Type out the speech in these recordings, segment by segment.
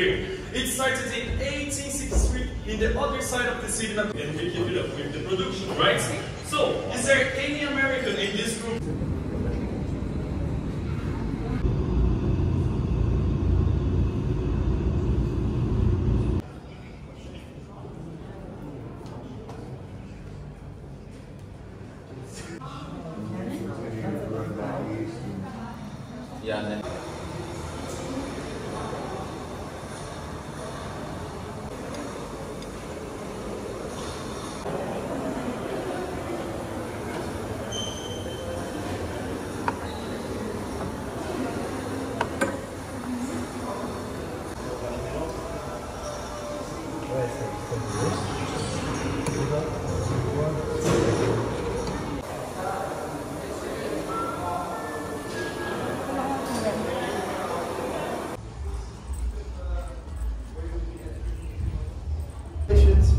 here. It started in 1863 in the other side of the city, and we keep it up with the production, right? So, is there any American in this group? Yeah, then.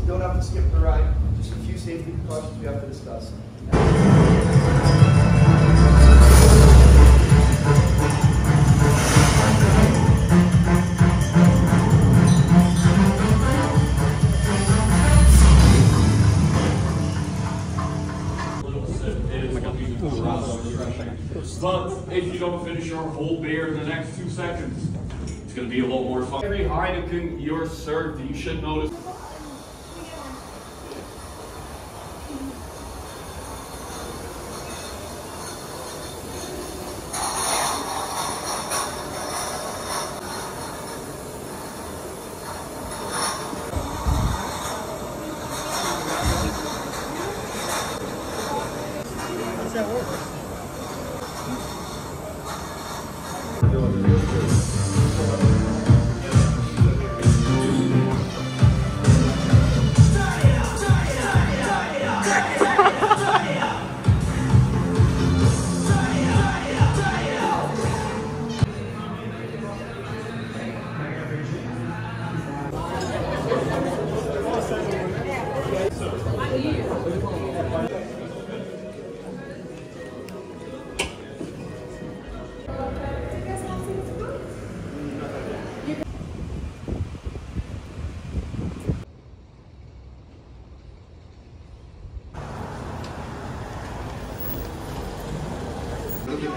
You don't have to skip the ride, just a few safety precautions we have to discuss. But if you don't finish your whole beer in the next 2 seconds, it's going to be a lot more fun. Every Heineken you're served, you should notice. That work? Two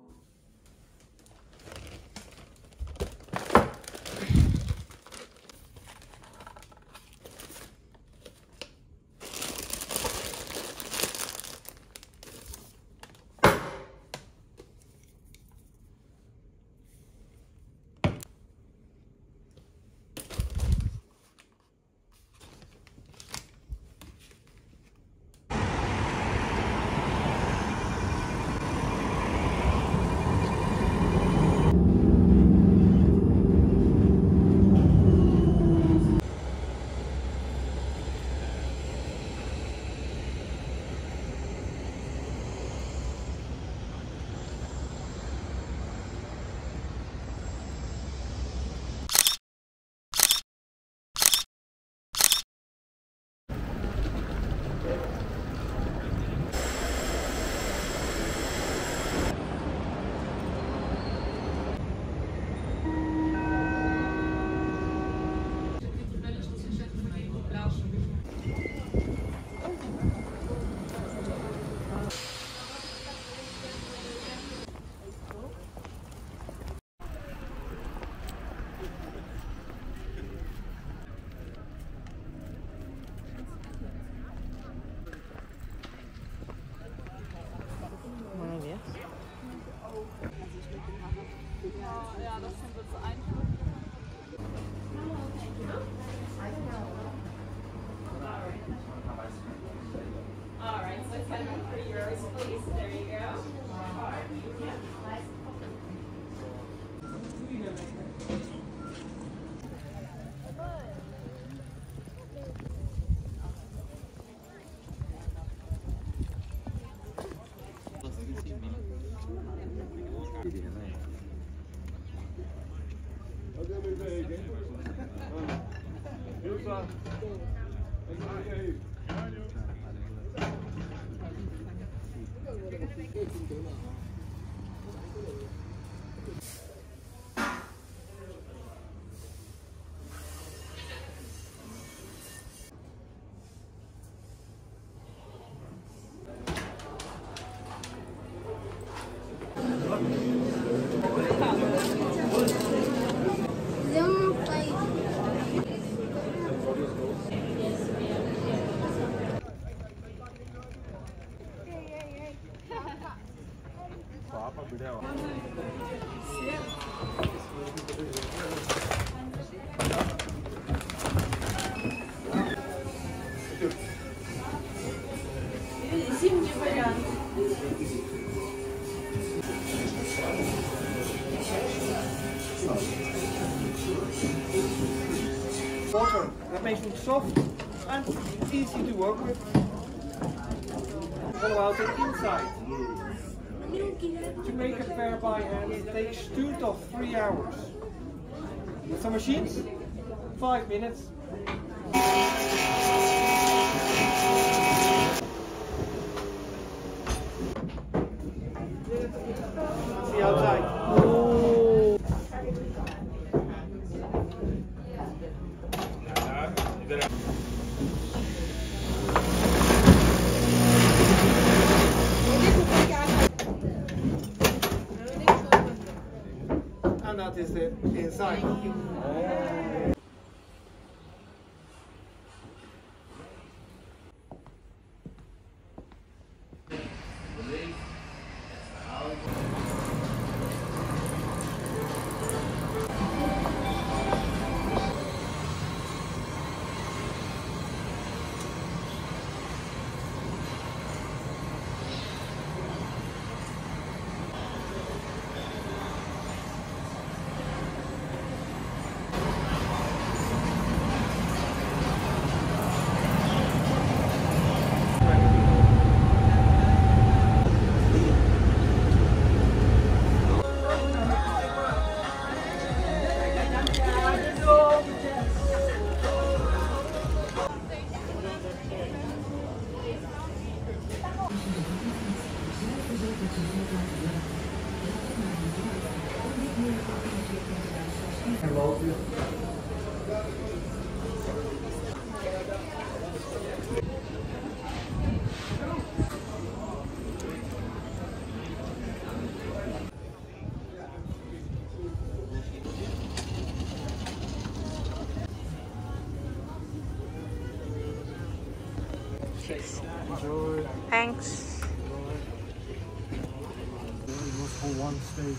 Water that makes it soft and easy to work with. Follow out the inside. To make a pear by hand takes 2 to 3 hours. With some machines, 5 minutes. See outside. Oh. And that is the inside. Oh. Thanks. It was for one stage.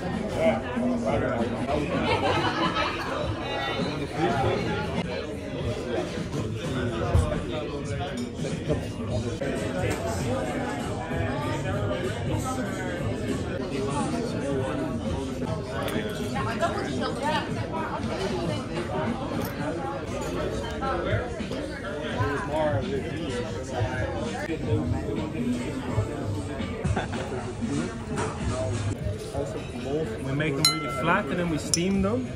We make them really flat and then we steam them.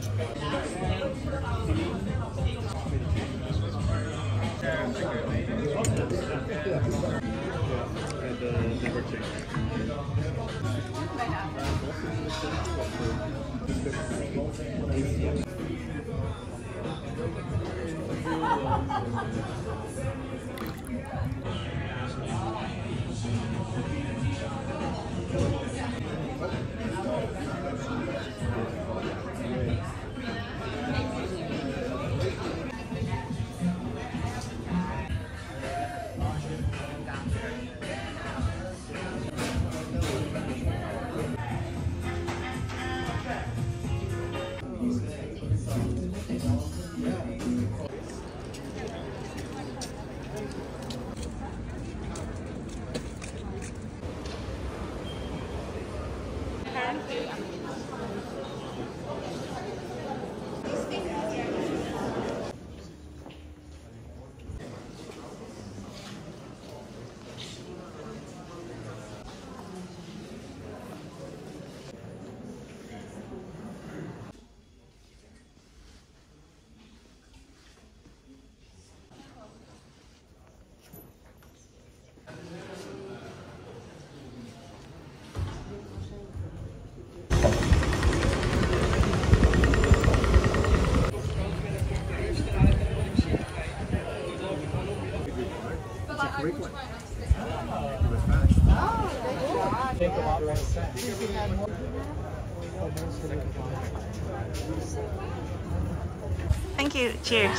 Thank you. Cheers.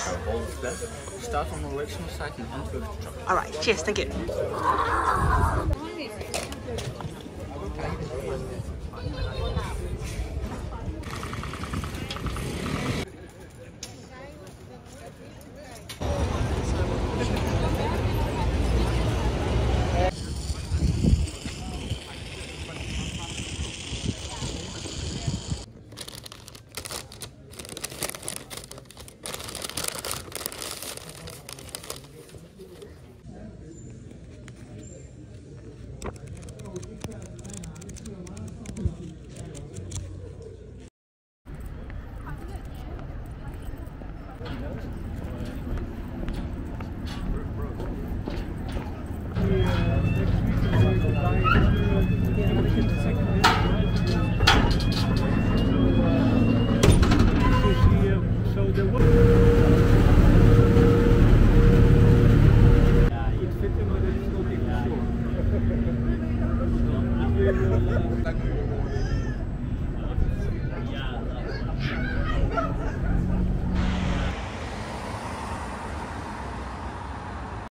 Start from the original side and onto the chocolate. All right. Cheers. Thank you. Thank you.